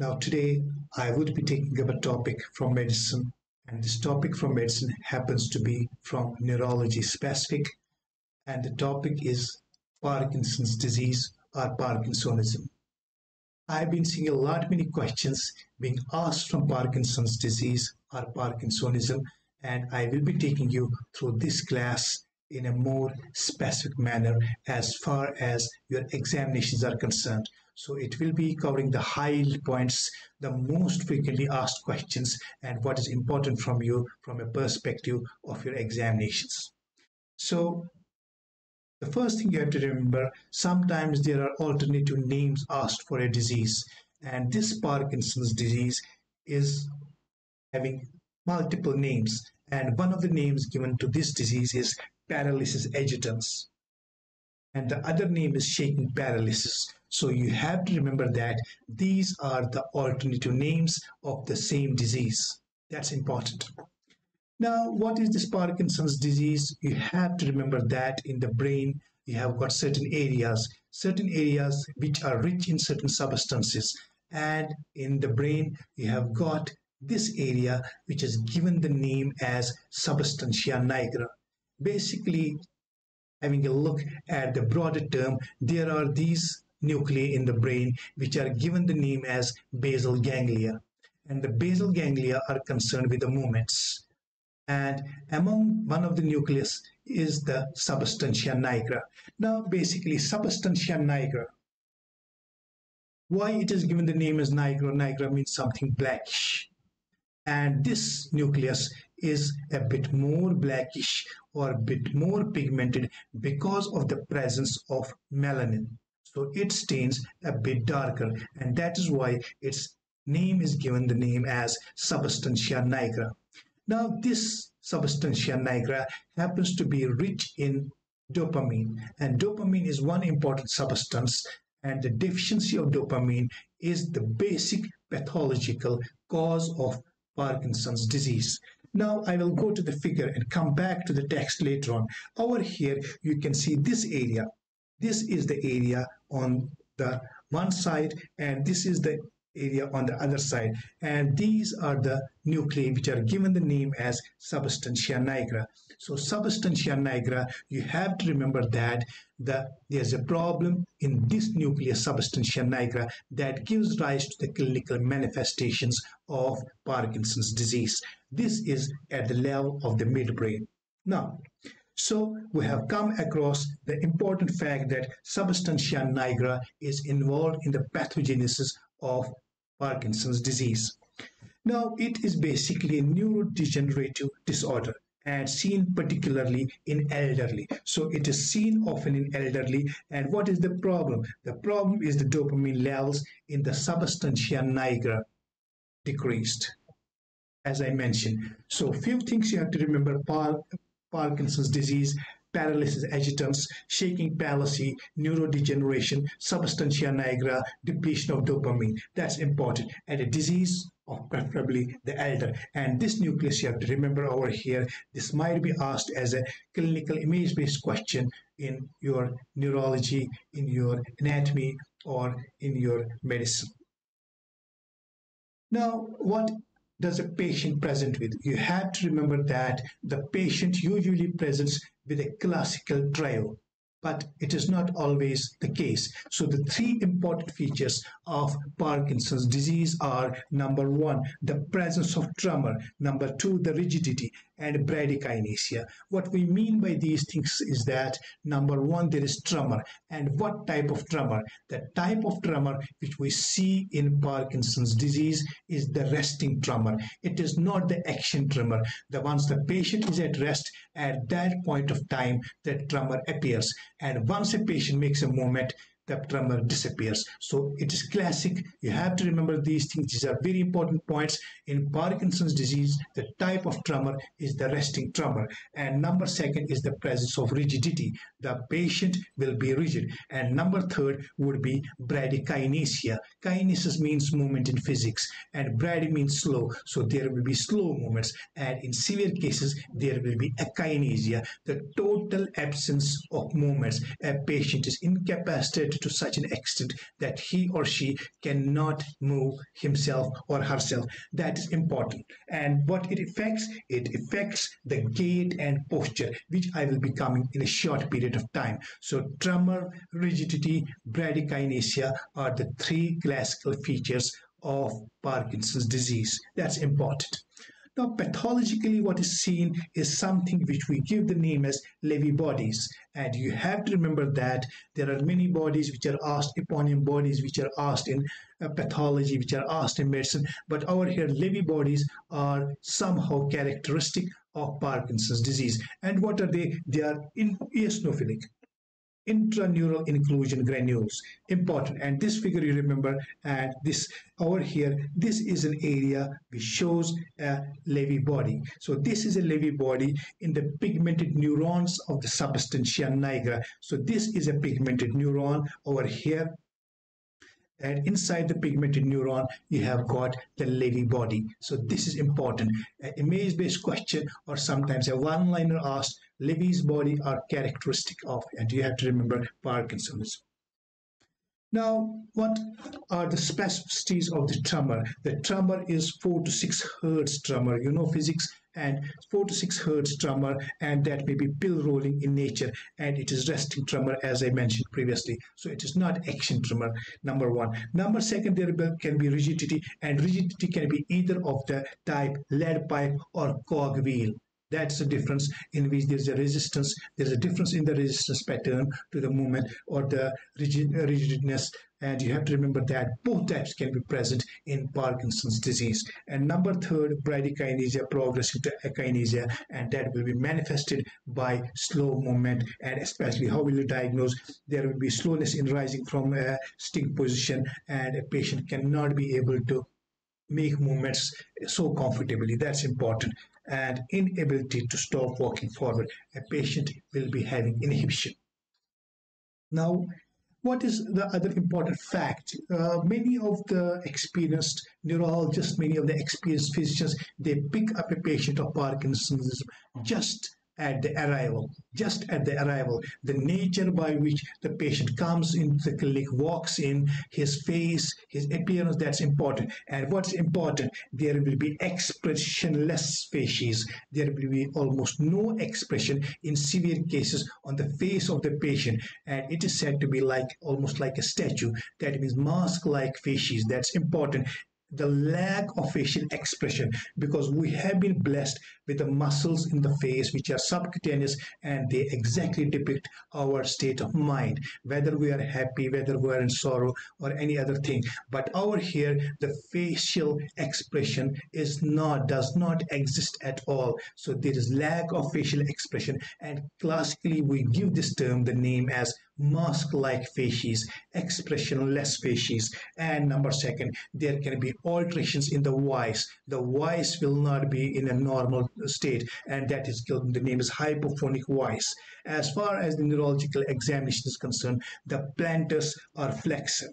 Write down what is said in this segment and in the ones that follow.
Now today I would be taking up a topic from medicine, and this topic from medicine happens to be from neurology specific, and the topic is Parkinson's disease or Parkinsonism. I've been seeing a lot many questions being asked from Parkinson's disease or Parkinsonism, and I will be taking you through this class in a more specific manner as far as your examinations are concerned. So it will be covering the high points, the most frequently asked questions, and what is important from you from a perspective of your examinations. So the first thing you have to remember, sometimes there are alternative names asked for a disease, and this Parkinson's disease is having multiple names, and one of the names given to this disease is paralysis agitans, and the other name is shaking paralysis. So you have to remember that these are the alternative names of the same disease. That's important. Now, what is this Parkinson's disease? You have to remember that in the brain you have got certain areas which are rich in certain substances, and in the brain you have got this area which is given the name as substantia nigra. Basically, having a look at the broader term, there are these nuclei in the brain which are given the name as basal ganglia, and the basal ganglia are concerned with the movements, and among one of the nucleus is the substantia nigra. Now basically, substantia nigra, why it is given the name as nigra? Nigra means something blackish, and this nucleus is a bit more blackish or a bit more pigmented because of the presence of melanin. So it stains a bit darker, and that is why its name is given the name as substantia nigra. Now this substantia nigra happens to be rich in dopamine, and dopamine is one important substance, and the deficiency of dopamine is the basic pathological cause of Parkinson's disease. Now I will go to the figure and come back to the text later on. Over here you can see this area. This is the area on the one side, and this is the area on the other side, and these are the nuclei which are given the name as substantia nigra. So substantia nigra, you have to remember that there's a problem in this nucleus substantia nigra that gives rise to the clinical manifestations of Parkinson's disease. This is at the level of the midbrain. Now, so we have come across the important fact that substantia nigra is involved in the pathogenesis of Parkinson's disease. Now it is basically a neurodegenerative disorder and seen particularly in elderly. So it is seen often in elderly, and what is the problem? The problem is the dopamine levels in the substantia nigra decreased, as I mentioned. So few things you have to remember: Parkinson's disease, paralysis agitans, shaking palsy, neurodegeneration, substantia nigra, depletion of dopamine. That's important, and a disease of preferably the elder. And this nucleus you have to remember over here. This might be asked as a clinical image-based question in your neurology, in your anatomy, or in your medicine. Now, what does a patient present with? You have to remember that the patient usually presents with a classical trio, but it is not always the case. So the three important features of Parkinson's disease are: number one, the presence of tremor; number two, the rigidity; and bradykinesia. What we mean by these things is that, number one, there is tremor. And what type of tremor? The type of tremor which we see in Parkinson's disease is the resting tremor. It is not the action tremor. Once the patient is at rest, at that point of time, that tremor appears. And once a patient makes a movement, the tremor disappears. So it is classic. You have to remember these things. These are very important points. In Parkinson's disease, the type of tremor is the resting tremor. And number second is the presence of rigidity. The patient will be rigid. And number third would be bradykinesia. Kinesis means movement in physics, and brady means slow. So there will be slow movements. And in severe cases, there will be akinesia, the total absence of movements. A patient is incapacitated to such an extent that he or she cannot move himself or herself. That is important. And what it affects the gait and posture, which I will be coming in a short period of time. So tremor, rigidity, bradykinesia are the three classical features of Parkinson's disease. That's important. Now, pathologically, what is seen is something which we give the name as Lewy bodies. And you have to remember that there are many bodies which are asked, eponym bodies which are asked in pathology, which are asked in medicine. But over here, Lewy bodies are somehow characteristic of Parkinson's disease. And what are they? They are eosinophilic, intraneural inclusion granules. Important. And this figure you remember, and this over here, this is an area which shows a Lewy body. So this is a Lewy body in the pigmented neurons of the substantia nigra. So this is a pigmented neuron over here, and inside the pigmented neuron you have got the Lewy body. So this is important. An image-based question or sometimes a one-liner asked, Lewy's body are characteristic of, and you have to remember Parkinson's. Now, what are the specificities of the tremor? The tremor is 4 to 6 hertz tremor. You know physics, and 4 to 6 hertz tremor, and that may be pill rolling in nature, and it is resting tremor as I mentioned previously. So it is not action tremor, number one. Number second, there can be rigidity, and rigidity can be either of the type lead pipe or cog wheel. That's the difference in which there's a resistance. There's a difference in the resistance pattern to the movement or the rigidness. And you have to remember that both types can be present in Parkinson's disease. And number third, bradykinesia progressing to akinesia, and that will be manifested by slow movement. And especially, how will you diagnose? There will be slowness in rising from a sitting position, and a patient cannot be able to make movements so comfortably. That's important. And inability to stop walking forward. A patient will be having inhibition. Now, what is the other important fact? Many of the experienced neurologists, many of the experienced physicians, they pick up a patient of Parkinson's just at the arrival. Just at the arrival, the nature by which the patient comes into the clinic, walks in, his face, his appearance, that's important. And what's important, there will be expressionless facies. There will be almost no expression in severe cases on the face of the patient. And it is said to be like almost like a statue. That means mask-like facies. That's important. The lack of facial expression, because we have been blessed with the muscles in the face which are subcutaneous, and they exactly depict our state of mind, whether we are happy, whether we are in sorrow or any other thing. But over here, the facial expression is not, does not exist at all. So there is lack of facial expression, and classically we give this term the name as mask-like facies, expressionless facies. And number second, there can be alterations in the voice. The voice will not be in a normal state, and that is the name is hypophonic voice. As far as the neurological examination is concerned, the plantars are flexor.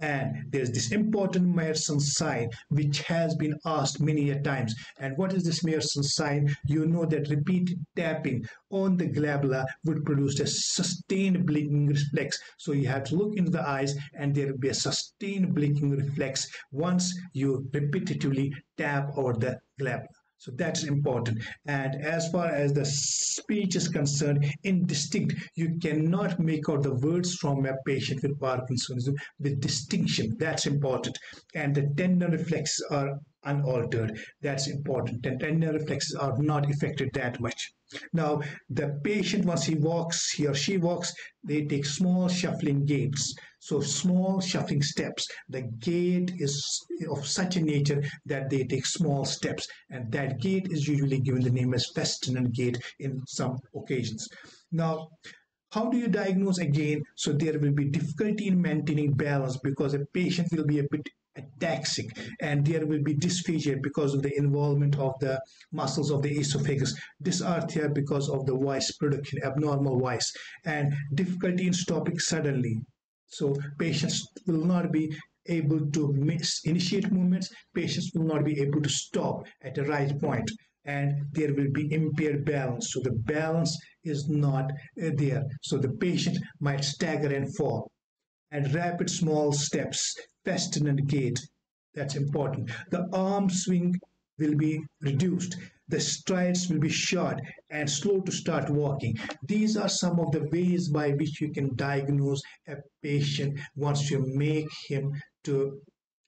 And there's this important Myerson sign which has been asked many a times. And what is this Myerson sign? You know that repeated tapping on the glabella would produce a sustained blinking reflex. So you have to look into the eyes, and there will be a sustained blinking reflex once you repetitively tap over the glabella. So that's important. And as far as the speech is concerned, indistinct. You cannot make out the words from a patient with Parkinson's with distinction. That's important. And the tender reflexes are unaltered. That's important. The tender reflexes are not affected that much. Now, the patient, once he walks, he or she walks, they take small shuffling gaits. So small shuffling steps. The gait is of such a nature that they take small steps, and that gait is usually given the name as festinant gait in some occasions. Now, how do you diagnose again? So there will be difficulty in maintaining balance because a patient will be a bit ataxic, and there will be dysphagia because of the involvement of the muscles of the esophagus, dysarthria because of the voice production, abnormal voice, and difficulty in stopping suddenly. So patients will not be able to initiate movements, patients will not be able to stop at the right point, and there will be impaired balance. So the balance is not there. So the patient might stagger and fall. and rapid small steps, festinant gait. That's important. The arm swing will be reduced. The strides will be short and slow to start walking. These are some of the ways by which you can diagnose a patient once you make him to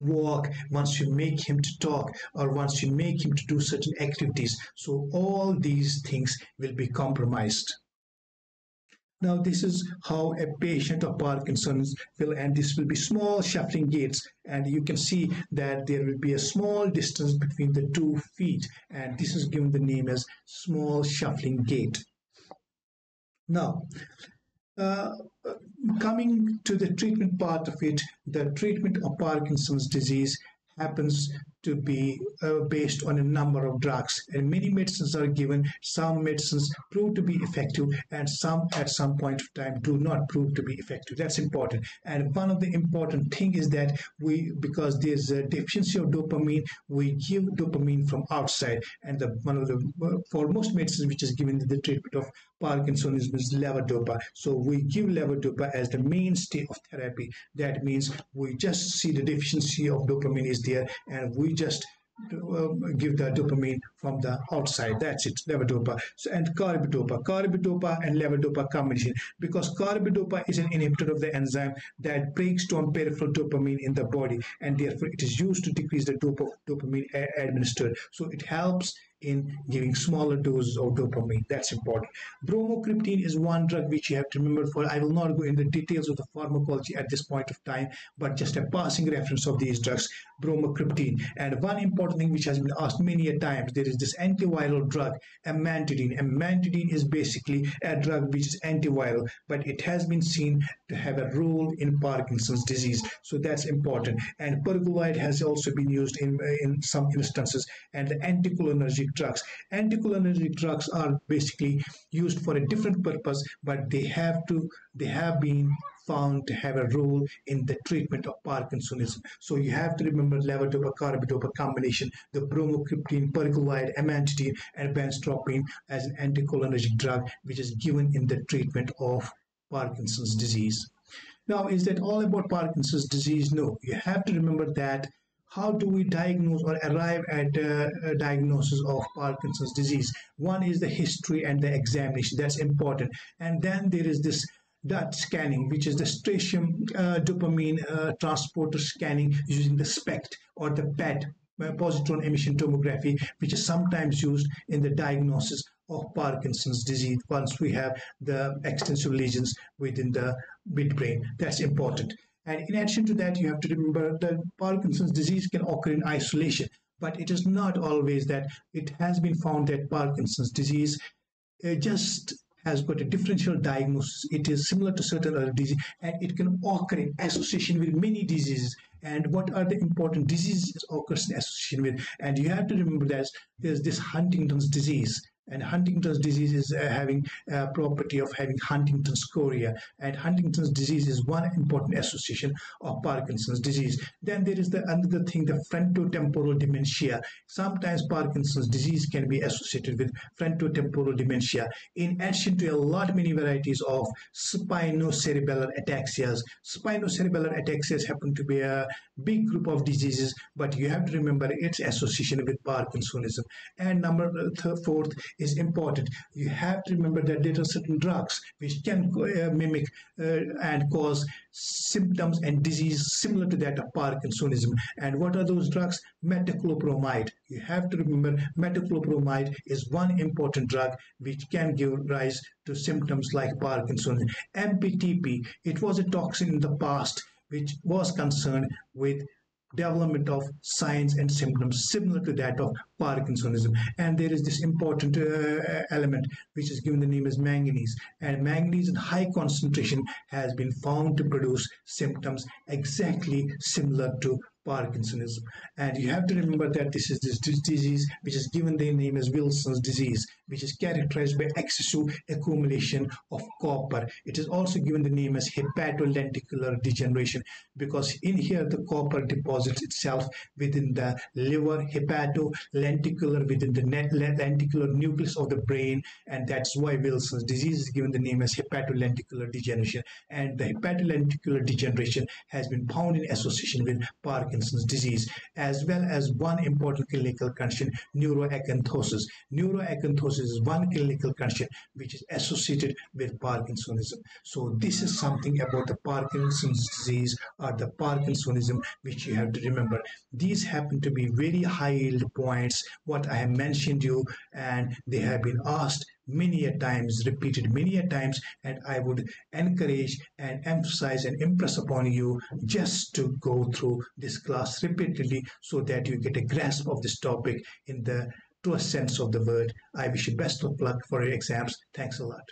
walk, once you make him to talk, or once you make him to do certain activities. So all these things will be compromised. Now this is how a patient of Parkinson's will, and this will be small shuffling gaits, and you can see that there will be a small distance between the 2 feet, and this is given the name as small shuffling gait. Now coming to the treatment part of it, the treatment of Parkinson's disease happens to be based on a number of drugs, and many medicines are given. Some medicines prove to be effective, and some at some point of time do not prove to be effective. That's important. And one of the important thing is that because there's a deficiency of dopamine, we give dopamine from outside, and for most medicines which is given in the treatment of Parkinsonism is levodopa. So we give levodopa as the mainstay of therapy. That means we just see the deficiency of dopamine is there, and we just give the dopamine from the outside. That's it, levodopa. So, and carbidopa and levodopa combination, because carbidopa is an inhibitor of the enzyme that breaks down peripheral dopamine in the body, and therefore it is used to decrease the dopamine administered. So it helps in giving smaller doses of dopamine. That's important. Bromocryptine is one drug which you have to remember. I will not go into the details of the pharmacology at this point of time, but just a passing reference of these drugs, bromocryptine. And one important thing which has been asked many a times, there is this antiviral drug, amantadine. Amantadine is basically a drug which is antiviral, but it has been seen to have a role in Parkinson's disease. So that's important. And pergolide has also been used in some instances, and the anticholinergic drugs. Anticholinergic drugs are basically used for a different purpose, but they have been found to have a role in the treatment of Parkinsonism. So you have to remember levodopa, carbidopa combination, the bromocryptine, pergolide, amantadine, and benztropine as an anticholinergic drug, which is given in the treatment of Parkinson's disease. Now, is that all about Parkinson's disease? No. You have to remember that. How do we diagnose or arrive at a diagnosis of Parkinson's disease? One is the history and the examination. That's important. And then there is this DAT scanning, which is the stretchium dopamine transporter scanning using the SPECT or the PET, positron emission tomography, which is sometimes used in the diagnosis of Parkinson's disease once we have the extensive lesions within the midbrain. That's important. And in addition to that, you have to remember that Parkinson's disease can occur in isolation, but it is not always that. It has been found that Parkinson's disease just has got a differential diagnosis. It is similar to certain other diseases, and it can occur in association with many diseases. And what are the important diseases occurs in association with? And you have to remember that there's this Huntington's disease. And Huntington's disease is having a property of having Huntington's chorea, and Huntington's disease is one important association of Parkinson's disease. Then there is another thing, the frontotemporal dementia. Sometimes Parkinson's disease can be associated with frontotemporal dementia, in addition to many varieties of spinocerebellar ataxias. Spinocerebellar ataxias happen to be a big group of diseases, but you have to remember its association with Parkinsonism. And number fourth is important. You have to remember that there are certain drugs which can mimic and cause symptoms and disease similar to that of Parkinsonism. And what are those drugs? Metoclopramide. You have to remember metoclopramide is one important drug which can give rise to symptoms like Parkinson's. MPTP, it was a toxin in the past which was concerned with development of signs and symptoms similar to that of Parkinsonism. And there is this important element which is given the name as manganese. And manganese in high concentration has been found to produce symptoms exactly similar to Parkinson's. And you have to remember that this is this disease which is given the name as Wilson's disease, which is characterized by excessive accumulation of copper. It is also given the name as hepatolenticular degeneration because in here the copper deposits itself within the liver, hepatolenticular within the lenticular nucleus of the brain, and that's why Wilson's disease is given the name as hepatolenticular degeneration. And the hepatolenticular degeneration has been found in association with Parkinson's disease, as well as one important clinical condition, neuroacanthosis. Neuroacanthosis is one clinical condition which is associated with Parkinsonism. So this is something about the Parkinson's disease or the Parkinsonism which you have to remember. These happen to be very high yield points, what I have mentioned you, and they have been asked many a times, repeated many a times, and I would encourage and emphasize and impress upon you just to go through this class repeatedly so that you get a grasp of this topic in the truest sense of the word. I wish you best of luck for your exams. Thanks a lot.